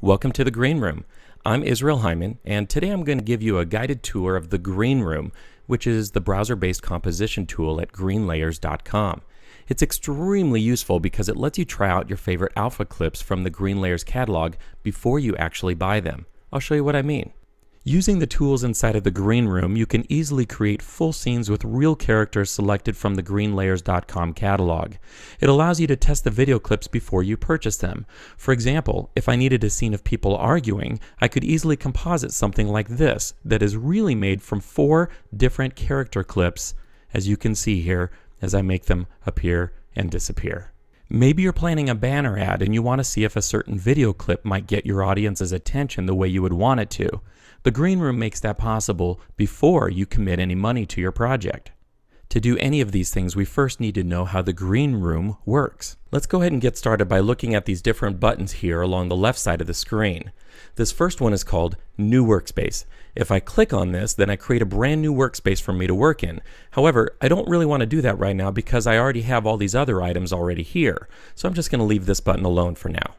Welcome to the Green Room. I'm Israel Hyman, and today I'm going to give you a guided tour of the Green Room, which is the browser-based composition tool at GreenLayers.com. It's extremely useful because it lets you try out your favorite alpha clips from the GreenLayers catalog before you actually buy them. I'll show you what I mean. Using the tools inside of the Green Room, you can easily create full scenes with real characters selected from the GreenLayers.com catalog. It allows you to test the video clips before you purchase them. For example, if I needed a scene of people arguing, I could easily composite something like this that is really made from 4 different character clips, as you can see here as I make them appear and disappear. Maybe you're planning a banner ad and you want to see if a certain video clip might get your audience's attention the way you would want it to. The Green Room makes that possible before you commit any money to your project. To do any of these things, we first need to know how the Green Room works. Let's go ahead and get started by looking at these different buttons here along the left side of the screen. This first one is called New Workspace. If I click on this, then I create a brand new workspace for me to work in. However, I don't really want to do that right now because I already have all these other items already here. So I'm just going to leave this button alone for now.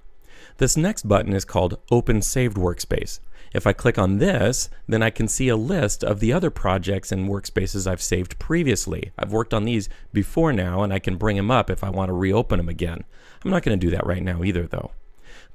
This next button is called Open Saved Workspace. If I click on this, then I can see a list of the other projects and workspaces I've saved previously. I've worked on these before now, and I can bring them up if I want to reopen them again. I'm not going to do that right now either, though.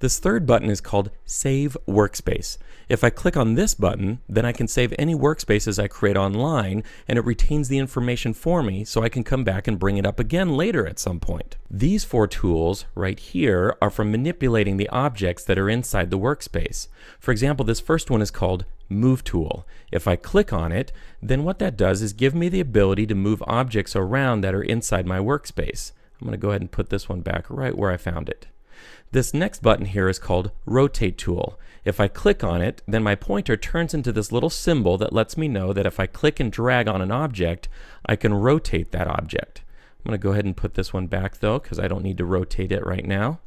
This third button is called Save Workspace. If I click on this button, then I can save any workspaces I create online, and it retains the information for me so I can come back and bring it up again later at some point. These 4 tools right here are for manipulating the objects that are inside the workspace. For example, this first one is called Move Tool. If I click on it, then what that does is give me the ability to move objects around that are inside my workspace. I'm going to go ahead and put this one back right where I found it. This next button here is called Rotate Tool. If I click on it, then my pointer turns into this little symbol that lets me know that if I click and drag on an object, I can rotate that object. I'm going to go ahead and put this one back though, because I don't need to rotate it right now.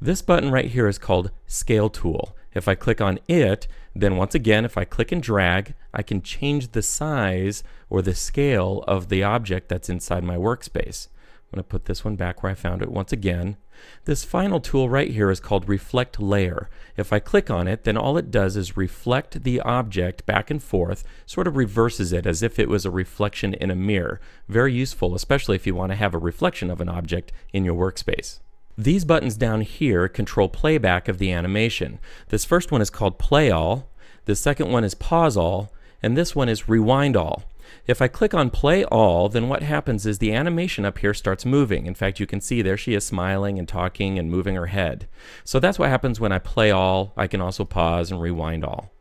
This button right here is called Scale Tool. If I click on it, then once again, if I click and drag, I can change the size or the scale of the object that's inside my workspace. I'm going to put this one back where I found it once again. This final tool right here is called Reflect Layer. If I click on it, then all it does is reflect the object back and forth, sort of reverses it as if it was a reflection in a mirror. Very useful, especially if you want to have a reflection of an object in your workspace. These buttons down here control playback of the animation. This first one is called Play All, the second one is Pause All, and this one is Rewind All. If I click on Play All, then what happens is the animation up here starts moving. In fact, you can see there she is smiling and talking and moving her head. So that's what happens when I play all. I can also pause and rewind all.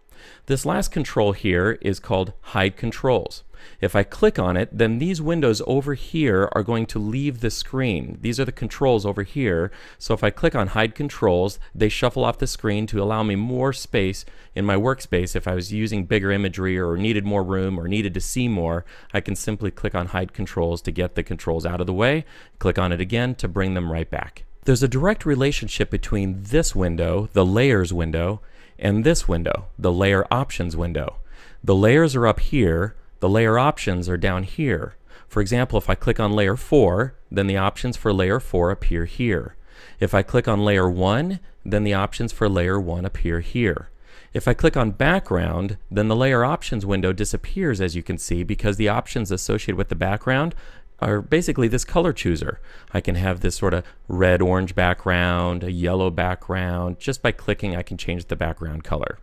This last control here is called Hide Controls. If I click on it, then these windows over here are going to leave the screen. These are the controls over here. So if I click on Hide Controls, they shuffle off the screen to allow me more space in my workspace. If I was using bigger imagery or needed more room or needed to see more, I can simply click on Hide Controls to get the controls out of the way, click on it again to bring them right back. There's a direct relationship between this window, the Layers window, and this window, the Layer Options window. The layers are up here, the layer options are down here. For example, if I click on Layer 4, then the options for Layer 4 appear here. If I click on Layer 1, then the options for Layer 1 appear here. If I click on Background, then the Layer Options window disappears, as you can see, because the options associated with the background are basically this color chooser. I can have this sort of red-orange background, a yellow background. Just by clicking, I can change the background color.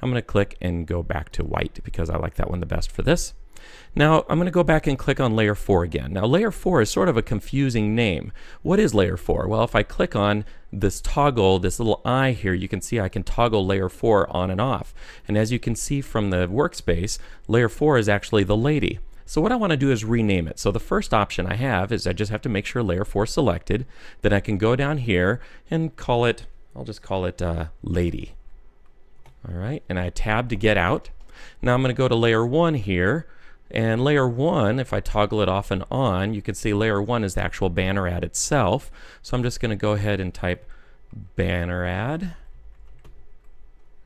I'm going to click and go back to white because I like that one the best for this. Now I'm going to go back and click on Layer 4 again. Now Layer 4 is sort of a confusing name. What is Layer 4? Well, if I click on this toggle, this little eye here, you can see I can toggle Layer 4 on and off. And as you can see from the workspace, Layer 4 is actually the lady. So what I want to do is rename it. So the first option I have is I just have to make sure Layer 4 is selected. Then I can go down here and call it, I'll just call it Lady. All right, and I tab to get out. Now I'm going to go to Layer 1 here. And Layer 1, if I toggle it off and on, you can see Layer 1 is the actual banner ad itself. So I'm just going to go ahead and type banner ad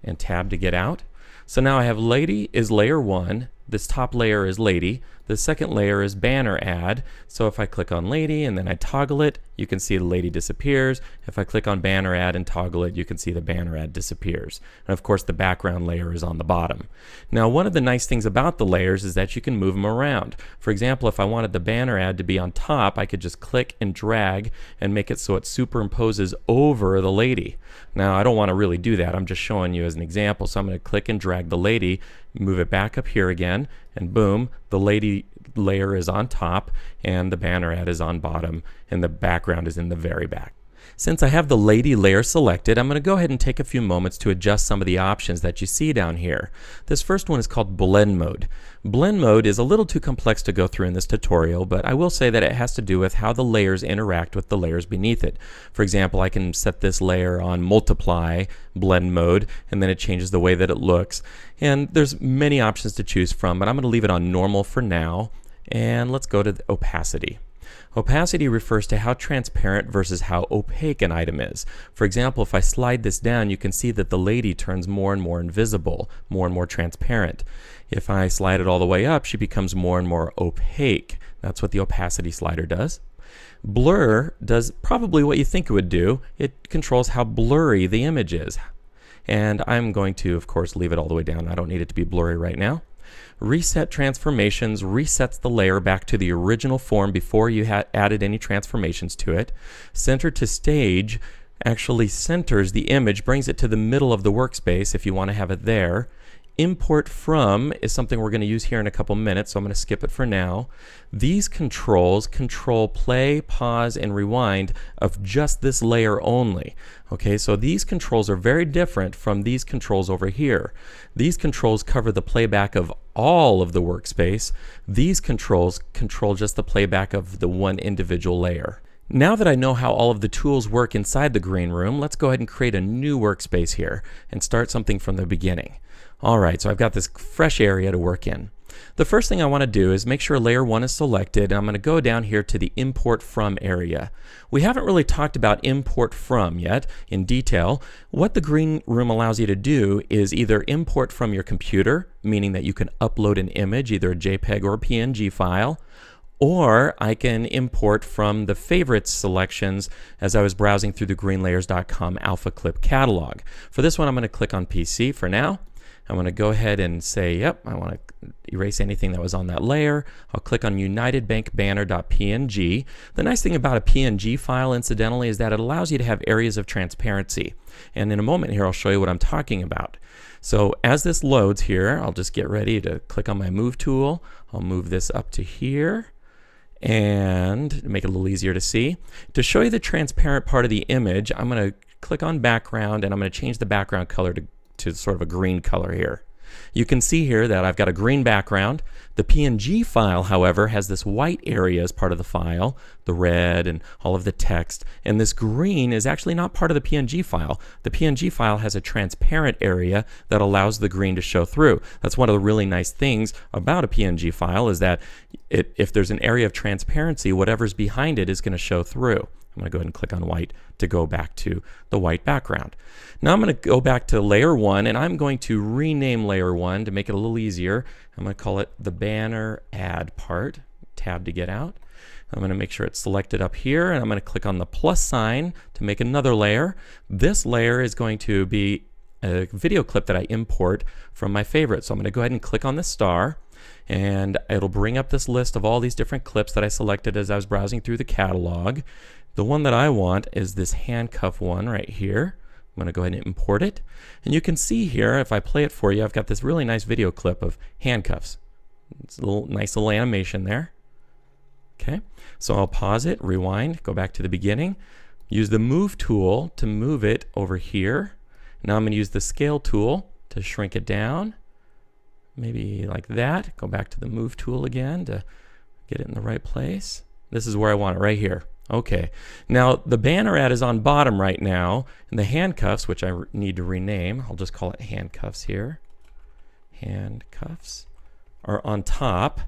and tab to get out. So now I have Lady is Layer 1, this top layer is Lady, the second layer is Banner Ad. So if I click on Lady and then I toggle it, you can see the Lady disappears. If I click on Banner Ad and toggle it, you can see the Banner Ad disappears. And of course the background layer is on the bottom. Now one of the nice things about the layers is that you can move them around. For example, if I wanted the Banner Ad to be on top, I could just click and drag and make it so it superimposes over the Lady. Now I don't want to really do that, I'm just showing you as an example. So I'm going to click and drag the Lady, move it back up here again, and boom, the Lady layer is on top and the Banner Ad is on bottom and the background is in the very back. Since I have the Lady layer selected, I'm going to go ahead and take a few moments to adjust some of the options that you see down here. This first one is called Blend Mode. Blend Mode is a little too complex to go through in this tutorial, but I will say that it has to do with how the layers interact with the layers beneath it. For example, I can set this layer on Multiply Blend Mode, and then it changes the way that it looks. And there's many options to choose from, but I'm going to leave it on Normal for now. And let's go to the Opacity. Opacity refers to how transparent versus how opaque an item is. For example, if I slide this down, you can see that the Lady turns more and more invisible, more and more transparent. If I slide it all the way up, she becomes more and more opaque. That's what the opacity slider does. Blur does probably what you think it would do. It controls how blurry the image is. And I'm going to, of course, leave it all the way down. I don't need it to be blurry right now. Reset Transformations resets the layer back to the original form before you had added any transformations to it. Center to Stage actually centers the image, brings it to the middle of the workspace if you want to have it there. Import From is something we're going to use here in a couple minutes, so I'm going to skip it for now. These controls control play, pause, and rewind of just this layer only. Okay, so these controls are very different from these controls over here. These controls cover the playback of all of the workspace. These controls control just the playback of the one individual layer. Now that I know how all of the tools work inside the Green Room, let's go ahead and create a new workspace here and start something from the beginning. Alright, so I've got this fresh area to work in. The first thing I want to do is make sure layer 1 is selected, and I'm going to go down here to the import from area. We haven't really talked about import from yet in detail. What the Green Room allows you to do is either import from your computer, meaning that you can upload an image, either a JPEG or a PNG file, or I can import from the favorites selections as I was browsing through the GreenLayers.com alpha clip catalog. For this one, I'm going to click on PC for now. I'm going to go ahead and say, yep, I want to erase anything that was on that layer. I'll click on UnitedBankBanner.png. The nice thing about a PNG file, incidentally, is that it allows you to have areas of transparency. And in a moment here, I'll show you what I'm talking about. So as this loads here, I'll just get ready to click on my Move tool. I'll move this up to here and make it a little easier to see. To show you the transparent part of the image, I'm going to click on Background, and I'm going to change the background color to sort of a green color here. You can see here that I've got a green background. The PNG file, however, has this white area as part of the file, the red and all of the text, and this green is actually not part of the PNG file. The PNG file has a transparent area that allows the green to show through. That's one of the really nice things about a PNG file, is that if there's an area of transparency, whatever's behind it is going to show through. I'm going to go ahead and click on white to go back to the white background. Now I'm going to go back to layer 1, and I'm going to rename layer 1 to make it a little easier. I'm going to call it the Banner Ad part, tab to get out. I'm going to make sure it's selected up here, and I'm going to click on the plus sign to make another layer. This layer is going to be a video clip that I import from my favorite. So I'm going to go ahead and click on the star, and it'll bring up this list of all these different clips that I selected as I was browsing through the catalog. The one that I want is this handcuff one right here. I'm going to go ahead and import it. And you can see here, if I play it for you, I've got this really nice video clip of handcuffs. It's a little, nice little animation there. Okay, so I'll pause it, rewind, go back to the beginning, use the Move tool to move it over here. Now I'm going to use the Scale tool to shrink it down, maybe like that. Go back to the Move tool again to get it in the right place. This is where I want it, right here. Okay, now the Banner Ad is on bottom right now, and the handcuffs, which I need to rename, I'll just call it handcuffs here, handcuffs, are on top.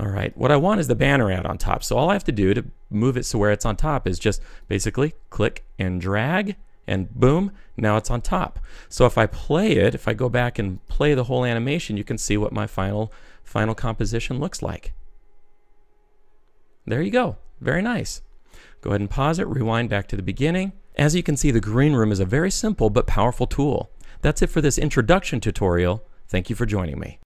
All right, what I want is the Banner Ad on top, so all I have to do to move it so where it's on top is just basically click and drag and boom, now it's on top. So if I play it, if I go back and play the whole animation, you can see what my final composition looks like. There you go. Very nice. Go ahead and pause it, rewind back to the beginning. As you can see, the Green Room is a very simple but powerful tool. That's it for this introduction tutorial. Thank you for joining me.